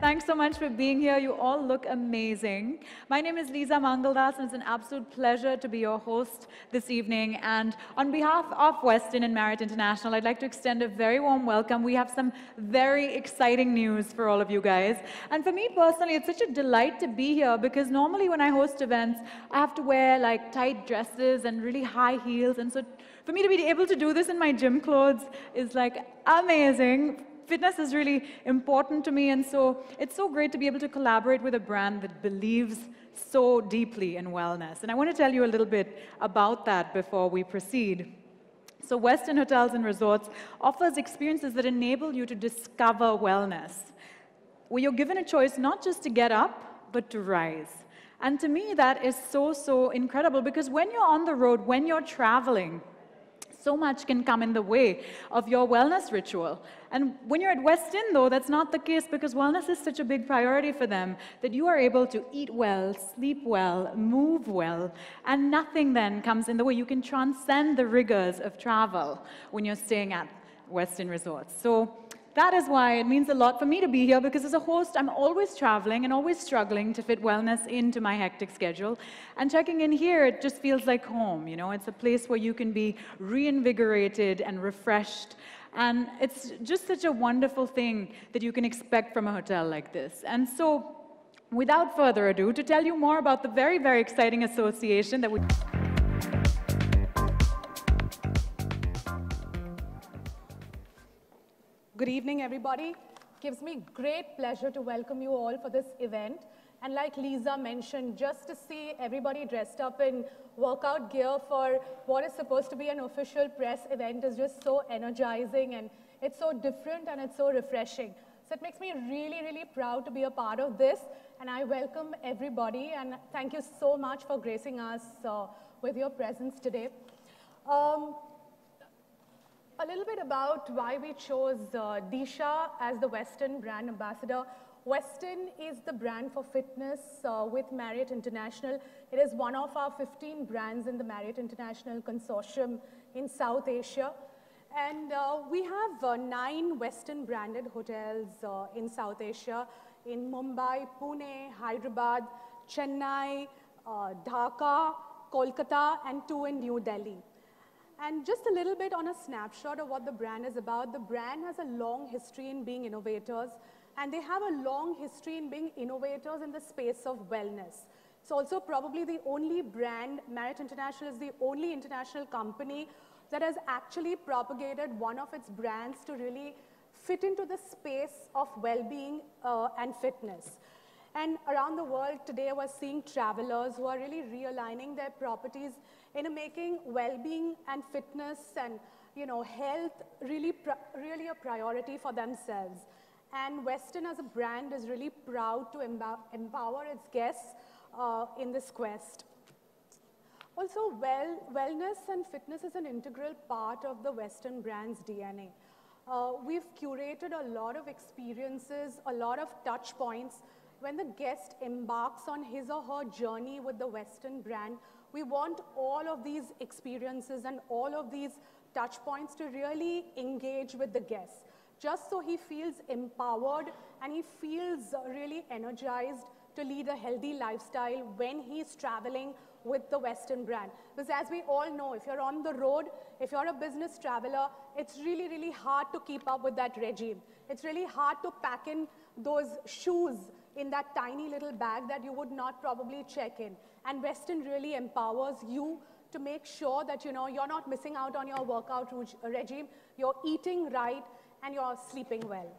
Thanks so much for being here. You all look amazing. My name is Lisa Mangaldas, and it's an absolute pleasure to be your host this evening. And on behalf of Westin and Marriott International, I'd like to extend a very warm welcome. We have some very exciting news for all of you guys. And for me personally, it's such a delight to be here because normally when I host events, I have to wear like tight dresses and really high heels. And so for me to be able to do this in my gym clothes is like amazing. Fitness is really important to me, and so it's so great to be able to collaborate with a brand that believes so deeply in wellness. And I want to tell you a little bit about that before we proceed. So Westin Hotels and Resorts offers experiences that enable you to discover wellness, where you're given a choice not just to get up, but to rise. And to me, that is so, so incredible, because when you're on the road, when you're traveling, so much can come in the way of your wellness ritual. And when you're at Westin, though, that's not the case, because wellness is such a big priority for them that you are able to eat well, sleep well, move well, and nothing then comes in the way. You can transcend the rigors of travel when you're staying at Westin Resorts. So that is why it means a lot for me to be here, because as a host, I'm always traveling and always struggling to fit wellness into my hectic schedule. And checking in here, it just feels like home, you know? It's a place where you can be reinvigorated and refreshed. And it's just such a wonderful thing that you can expect from a hotel like this. And so, without further ado, to tell you more about the very, very exciting association that we... Good evening, everybody. Gives me great pleasure to welcome you all for this event. And like Lisa mentioned, just to see everybody dressed up in workout gear for what is supposed to be an official press event is just so energizing, and it's so different and it's so refreshing. So it makes me really, really proud to be a part of this. And I welcome everybody, and thank you so much for gracing us with your presence today. A little bit about why we chose Disha as the Westin brand ambassador. Westin is the brand for fitness with Marriott International. It is one of our 15 brands in the Marriott International Consortium in South Asia. And we have 9 Westin branded hotels in South Asia, in Mumbai, Pune, Hyderabad, Chennai, Dhaka, Kolkata, and 2 in New Delhi. And just a little bit on a snapshot of what the brand is about. The brand has a long history in being innovators, and they have a long history in being innovators in the space of wellness. It's also probably the only brand, Marriott International is the only international company that has actually propagated one of its brands to really fit into the space of well-being and fitness. And around the world today, we're seeing travelers who are really realigning their properties in making well-being and fitness and, you know, health really a priority for themselves. And Westin as a brand is really proud to empower its guests in this quest. Also, wellness and fitness is an integral part of the Westin brand's DNA. We've curated a lot of experiences, a lot of touch points. When the guest embarks on his or her journey with the Westin brand, we want all of these experiences and all of these touch points to really engage with the guest, just so he feels empowered and he feels really energized to lead a healthy lifestyle when he's traveling with the Westin brand. Because as we all know, if you're on the road, if you're a business traveler, it's really, really hard to keep up with that regime. It's really hard to pack in those shoes in that tiny little bag that you would not probably check in. And Westin really empowers you to make sure that, you know, you're not missing out on your workout regime, you're eating right, and you're sleeping well.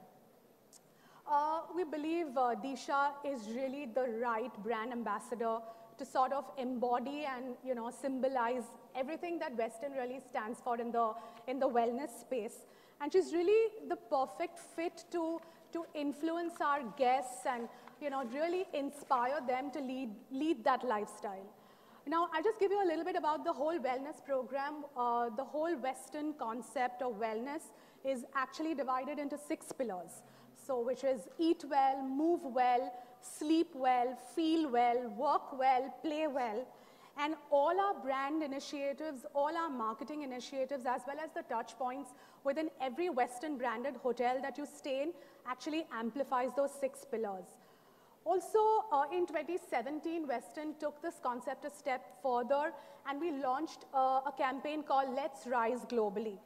We believe Disha is really the right brand ambassador to sort of embody and, you know, symbolize everything that Westin really stands for in the wellness space. And she's really the perfect fit to influence our guests and, you know, really inspire them to lead that lifestyle. Now, I'll just give you a little bit about the whole wellness program. The whole Westin concept of wellness is actually divided into 6 pillars. So, which is eat well, move well, sleep well, feel well, work well, play well. And all our brand initiatives, all our marketing initiatives, as well as the touch points within every Westin branded hotel that you stay in, actually amplifies those six pillars. Also, in 2017, Western took this concept a step further, and we launched a campaign called Let's Rise Globally.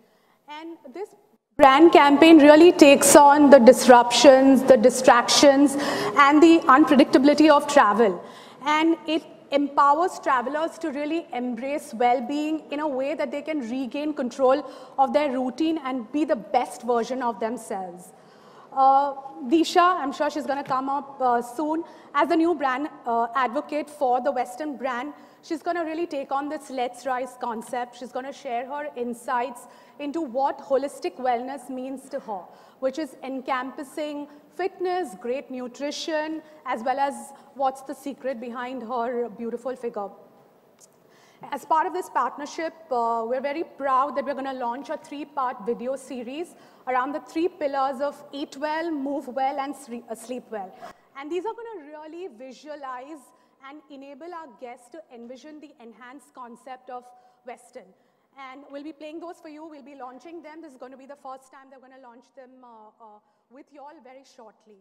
And this brand campaign really takes on the disruptions, the distractions, and the unpredictability of travel. And it empowers travelers to really embrace well-being in a way that they can regain control of their routine and be the best version of themselves. Disha, I'm sure she's going to come up soon. As the new brand advocate for the Western brand, she's going to really take on this Let's Rise concept. She's going to share her insights into what holistic wellness means to her, which is encompassing fitness, great nutrition, as well as what's the secret behind her beautiful figure. As part of this partnership, we're very proud that we're going to launch a three-part video series around the three pillars of eat well, move well, and sleep well. And these are going to really visualize and enable our guests to envision the enhanced concept of Western. And we'll be playing those for you. We'll be launching them. This is going to be the first time they're going to launch them with you all very shortly.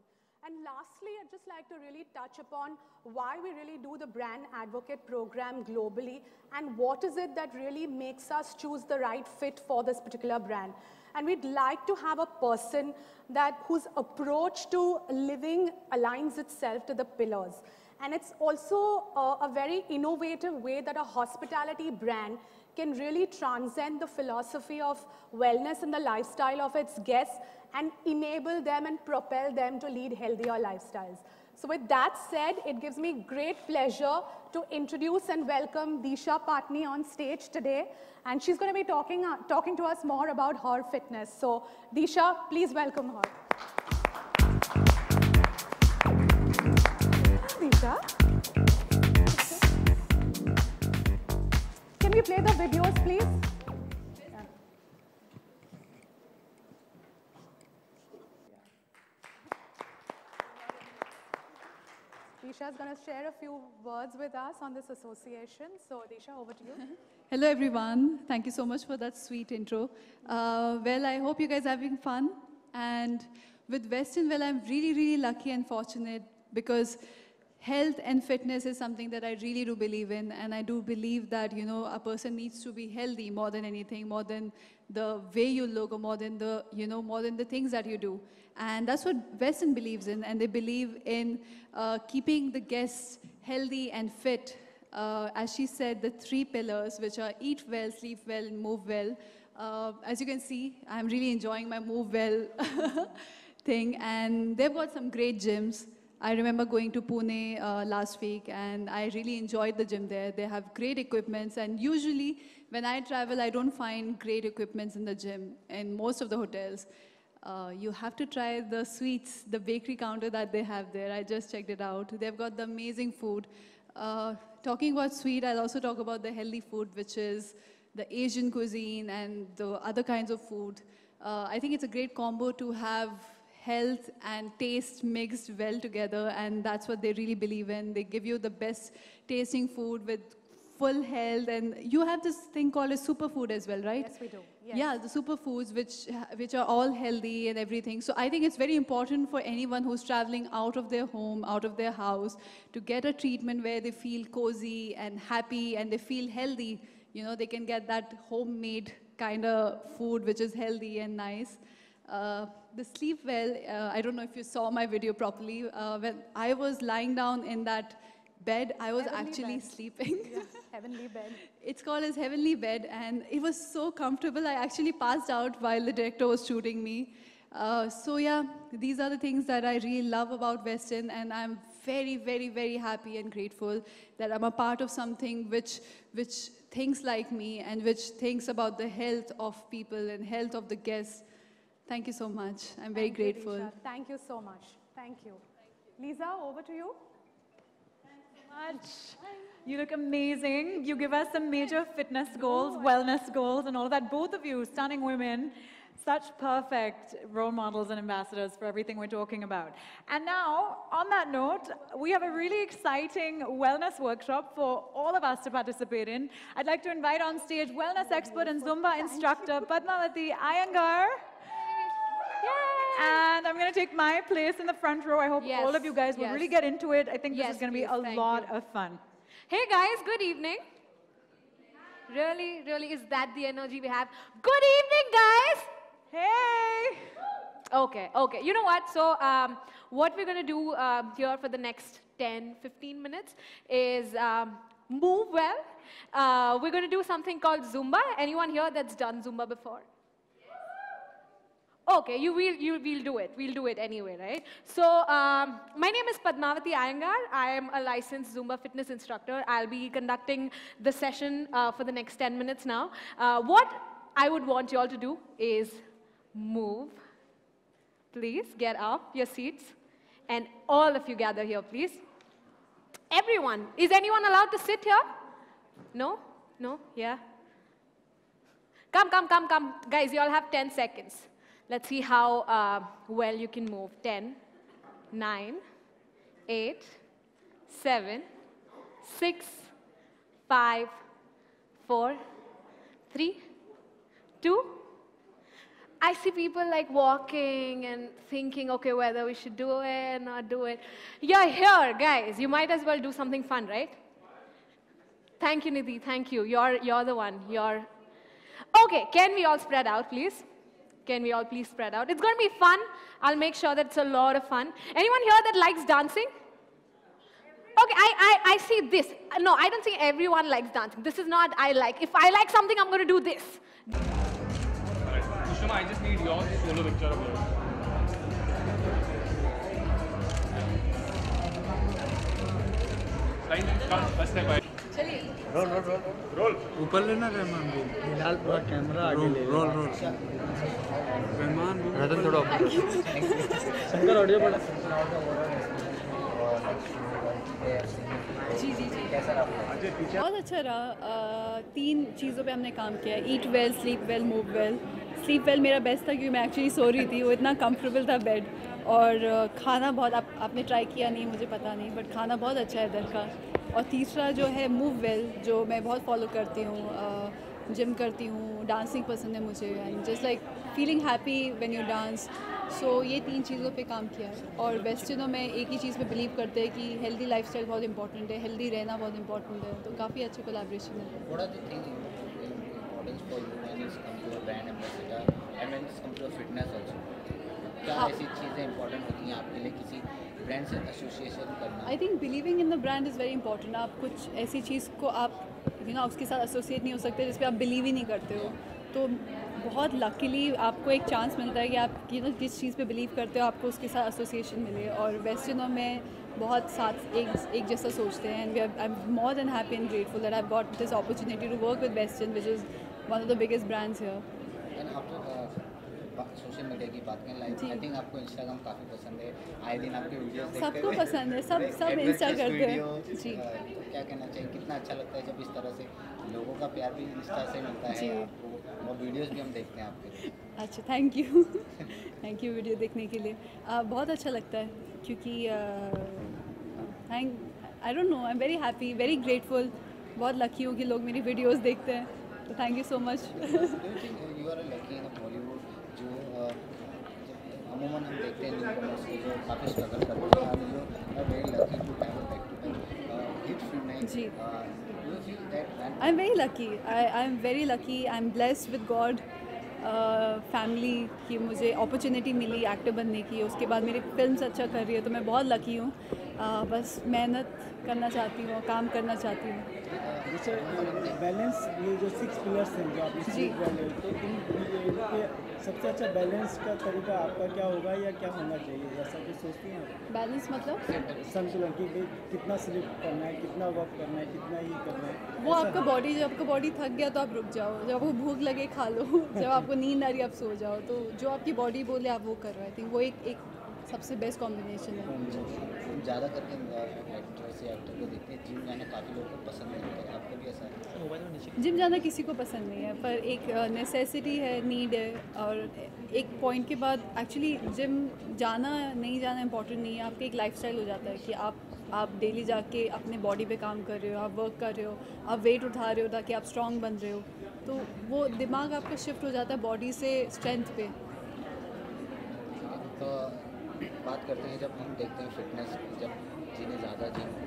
And lastly, I'd just like to really touch upon why we really do the brand advocate program globally and what is it that really makes us choose the right fit for this particular brand. And we'd like to have a person whose approach to living aligns itself to the pillars. And it's also a very innovative way that a hospitality brand can really transcend the philosophy of wellness and the lifestyle of its guests and enable them and propel them to lead healthier lifestyles. So with that said, it gives me great pleasure to introduce and welcome Disha Patni on stage today. And she's going to be talking to us more about her fitness. So Disha, please welcome her. Disha. Can we play the videos, please? Disha is going to share a few words with us on this association. So Disha, over to you. Hello, everyone. Thank you so much for that sweet intro. Well, I hope you guys are having fun. And with Western, well, I'm really, really lucky and fortunate because health and fitness is something that I really do believe in. And I do believe that, you know, a person needs to be healthy more than anything, more than the way you look or more than the, you know, more than the things that you do. And that's what Western believes in, and they believe in keeping the guests healthy and fit. As she said, the three pillars, which are eat well, sleep well, and move well. As you can see, I'm really enjoying my move well thing, and they've got some great gyms. I remember going to Pune last week, and I really enjoyed the gym there. They have great equipments, and usually when I travel, I don't find great equipments in the gym, in most of the hotels. You have to try the sweets, the bakery counter that they have there. I just checked it out. They've got the amazing food. Talking about sweet, I'll also talk about the healthy food, which is the Asian cuisine and the other kinds of food. I think it's a great combo to have health and taste mixed well together, and that's what they really believe in. They give you the best tasting food with full health, and you have this thing called a superfood as well, right? Yes, we do. Yes. Yeah, the superfoods, which are all healthy and everything. So I think it's very important for anyone who's traveling out of their home, out of their house, to get a treatment where they feel cozy and happy and they feel healthy. You know, they can get that homemade kind of food which is healthy and nice. The sleep well, I don't know if you saw my video properly. When I was lying down in that bed, I was actually sleeping. Yeah. Heavenly bed. It's called as Heavenly Bed, and it was so comfortable. I actually passed out while the director was shooting me. So yeah, these are the things that I really love about Western, and I'm very, very, very happy and grateful that I'm a part of something which thinks like me and which thinks about the health of people and health of the guests. Thank you so much. I'm very grateful. Disha, thank you so much. Thank you. Lisa, over to you. Much. You look amazing. You give us some major fitness goals, wellness goals, and all of that. Both of you, stunning women, such perfect role models and ambassadors for everything we're talking about. And now, on that note, we have a really exciting wellness workshop for all of us to participate in. I'd like to invite on stage wellness expert and Zumba instructor Padmavati Iyengar. Yay! And I'm going to take my place in the front row. I hope all of you guys will really get into it. I think this is going to be a lot of fun. Hey guys, good evening. Really, really, is that the energy we have? Good evening, guys. Hey. Okay, okay. You know what? So what we're going to do here for the next 10, 15 minutes is move well. We're going to do something called Zumba. Anyone here that's done Zumba before? Okay, we'll do it. We'll do it anyway, right? So my name is Padmavati Iyengar. I am a licensed Zumba fitness instructor. I'll be conducting the session for the next 10 minutes now. What I would want you all to do is move. Please get up your seats. And all of you gather here, please. Everyone. Is anyone allowed to sit here? No? No? Yeah? Come, come, come, come. Guys, you all have 10 seconds. Let's see how well you can move. 10, 9, 8, 7, 6, 5, 4, 3, 2. I see people like walking and thinking, okay, whether we should do it or not do it. You're here, guys. You might as well do something fun, right? Thank you, Nidhi. Thank you. You're the one. You're... Okay, can we all spread out, please? Can we all please spread out? It's going to be fun. I'll make sure that it's a lot of fun. Anyone here that likes dancing? Okay, I see this. No, I don't think everyone likes dancing. This is not I like. If I like something, I'm going to do this. Sushma, I just need your solo picture of yours. First step, roll, roll, roll. Roll. ऊपर लेना रहमान को. फिलहाल पूरा camera आगे ले. Roll, roll. Rahman को. रहमान थोड़ा. Shankar audio पड़ा. जी जी जी. बहुत अच्छा रहा. 3 चीज़ों पे हमने काम किया. Eat well, sleep well, move well. Sleep well मेरा best था क्योंकि मैं actually सो रही थी. वो इतना comfortable था bed. और खाना बहुत आपने try किया नहीं मुझे पता नहीं. But खाना बहुत अच्छा है इधर का. और तीसरा जो है मूव वेल जो मैं बहुत फॉलो करती हूँ. जिम करती हूँ. डांसिंग पसंद है मुझे. And just like feeling happy when you dance. So ये 3 चीज़ों पे काम किया है. और वेस्टर्नों में एक ही चीज़ पे बिलीव करते हैं कि हेल्दी लाइफस्टाइल बहुत इंपॉर्टेंट है. हेल्दी रहना बहुत इंपॉर्टेंट है. तो काफ़ी अच्छा कोलैबोरेशन है. ब्रांड से एसोसिएशन करना. I think believing in the brand is very important. आप कुछ ऐसी चीज़ को आप उसके साथ एसोसिएट नहीं हो सकते जिस पे आप बिलीव ही नहीं करते हो. तो बहुत लकीली आपको एक चांस मिलता है कि आप जिस चीज़ पे बिलीव करते हो आपको उसके साथ एसोसिएशन मिले. और वेस्टर्नों में बहुत साथ एक जैसा सोचते हैं. And I am more than happy and grateful that I have got this opportunity to work with western which is one of the biggest brands here. Social media की बात करें लाइक आई थिंक आपको Instagram काफ़ी पसंद है. आए दिन आपके वीडियोस देखते हैं. सबको पसंद है. सब इंस्टा करते हैं. जी क्या कहना चाहिए? कितना अच्छा लगता है जब इस तरह से लोगों का प्यार भी इंस्टा से मिलता है आपको. और वीडियोस भी हम देखते हैं आपके. अच्छा, thank you. Thank you video देखने के लिए. बहुत अच्छा लगता है क्योंकि I don't know, I am very happy, very grateful. बहुत लकी हूँ कि लोग मेरी वीडियोज़ देखते हैं. तो थैंक यू सो मच. जो अमूमन हम देखते हैं जो काफ़ी स्ट्रगल करते हैं. Very lucky to hit. जी, I am very lucky. I am blessed with God family की मुझे अपॉर्चुनिटी मिली एक्टर बनने की. उसके बाद मेरी फिल्म्स अच्छा कर रही है. तो मैं बहुत लकी हूँ. बस मेहनत करना चाहती हूँ, काम करना चाहती हूँ. बैलेंस ये जो 6 पिलर्स हैं जो आपने सीख वाले, तो इन पे सबसे अच्छा बैलेंस का तरीका आपका क्या होगा या क्या होना चाहिए जैसा कि सोचती हैं आप? बैलेंस मतलब संतुलन कि कितना स्लिप करना है, कितना वर्क करना है, कितना ये करना है. वो आपका बॉडी, जब आपका बॉडी थक गया तो आप रुक जाओ. जब आपको भूख लगे खा लो. जब आपको नींद आ रही आप सो जाओ. तो जो आपकी बॉडी बोले आप वो कर रहे थे. वो एक सबसे बेस्ट कॉम्बिनेशन है. हम ज़्यादा करके एक्टर से एक्टर को देखते हैं. जिम जाना काफ़ी लोगों को पसंद नहीं है. आपको भी ऐसा है? जिम जाना किसी को पसंद नहीं है पर एक नेसेसिटी है, नीड है. और एक पॉइंट के बाद एक्चुअली जिम जाना नहीं जाना इम्पॉर्टेंट नहीं है. आपका एक लाइफस्टाइल हो जाता है कि आप डेली जाके अपने बॉडी पे काम कर रहे हो, आप वर्क कर रहे हो, आप वेट उठा रहे हो ताकि आप स्ट्रॉन्ग बन रहे हो. तो वो दिमाग आपका शिफ्ट हो जाता है बॉडी से स्ट्रेंथ पे. बात करते हैं, जब हम देखते हैं फिटनेस, जब जिन्हें ज़्यादा जिम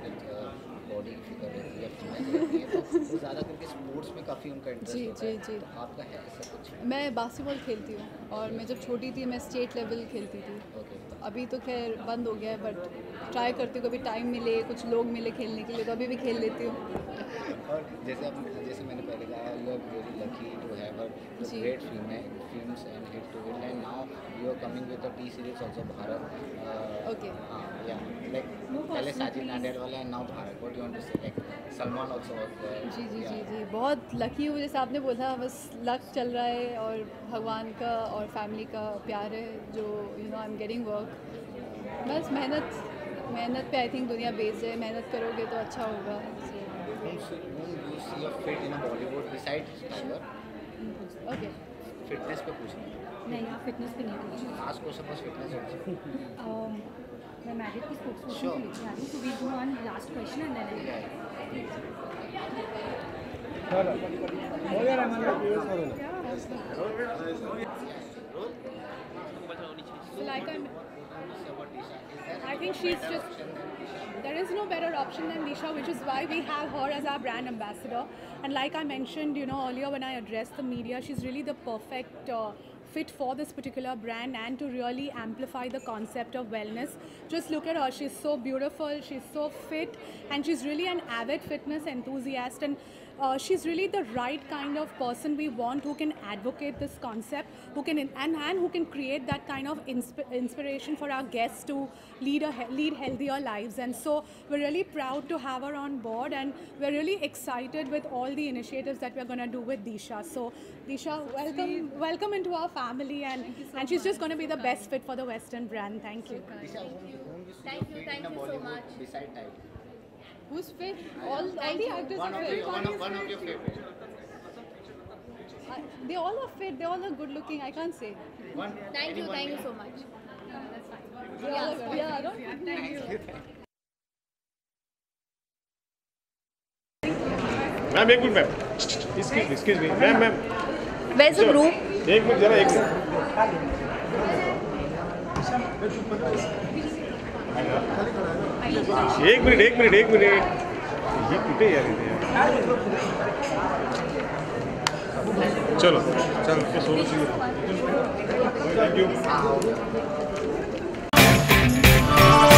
बॉडी फिगर रहती है, फिटनेस रहती है, तो ज़्यादा करके स्पोर्ट्स में काफ़ी उनका इंटरेस्ट होता है। जी। तो आपका है ऐसा कुछ? मैं बास्केटबॉल खेलती हूँ और मैं जब छोटी थी मैं स्टेट लेवल खेलती थी। तो अभी तो खैर बंद हो गया है, बट ट्राई करती हूँ, कभी टाइम मिले, कुछ लोग मिले खेलने के लिए तो अभी भी खेल लेती हूँ। और जैसे मैंने पहले कहा, you are very lucky to have a great films and hit to hit and now you are coming with a T series also Bharat. Okay, हाँ, या लाइक पहले Sajid Nadiadwala and now Bharat, what you want to say, like Salman also was there. जी, बहुत lucky हूँ, जैसे आपने बोला, बस luck चल रहा है और भगवान का और फैमिली का प्यार है जो you know I am getting work. बस मेहनत पे आई थिंक दुनिया बेस्ड है, मेहनत करोगे तो अच्छा होगा। Fit in Bollywood besides Tiger? Okay, fitness पे पूछना? नहीं, आप फिटनेस पे नहीं पूछना, आज को सपोज फिटनेस हो। मैं मैरिड की स्पोर्ट्स में लिख रही हूं, so we do one last question and then चलो हो गया हमारा व्यूज हो गया। Like I think she's just, there is no better option than Disha, which is why we have her as our brand ambassador. And like I mentioned, you know, earlier when I addressed the media, she's really the perfect fit for this particular brand and to really amplify the concept of wellness. Just look at her, she's so beautiful, she's so fit, and she's really an avid fitness enthusiast, and she's really the right kind of person we want, who can advocate this concept, who can and who can create that kind of inspiration for our guests to lead healthier lives. And so we're really proud to have her on board, and we're really excited with all the initiatives that we're going to do with Disha. So Disha, welcome into our family, and she's just going to be the best fit for the Western brand. Thank you. Thank you so much. Beside time. Who's fit? All the actors are fit. One of your favorite. They all are fit. They all are good looking. I can't say. Thank you so much. That's fine. Yeah, don't you? Thank you. Ma'am, एक minute ma'am. Excuse me. Ma'am. Where's the group? एक minute जरा एक second. एक minute ये टूटे यार, चलो solo चलिए। Thank you.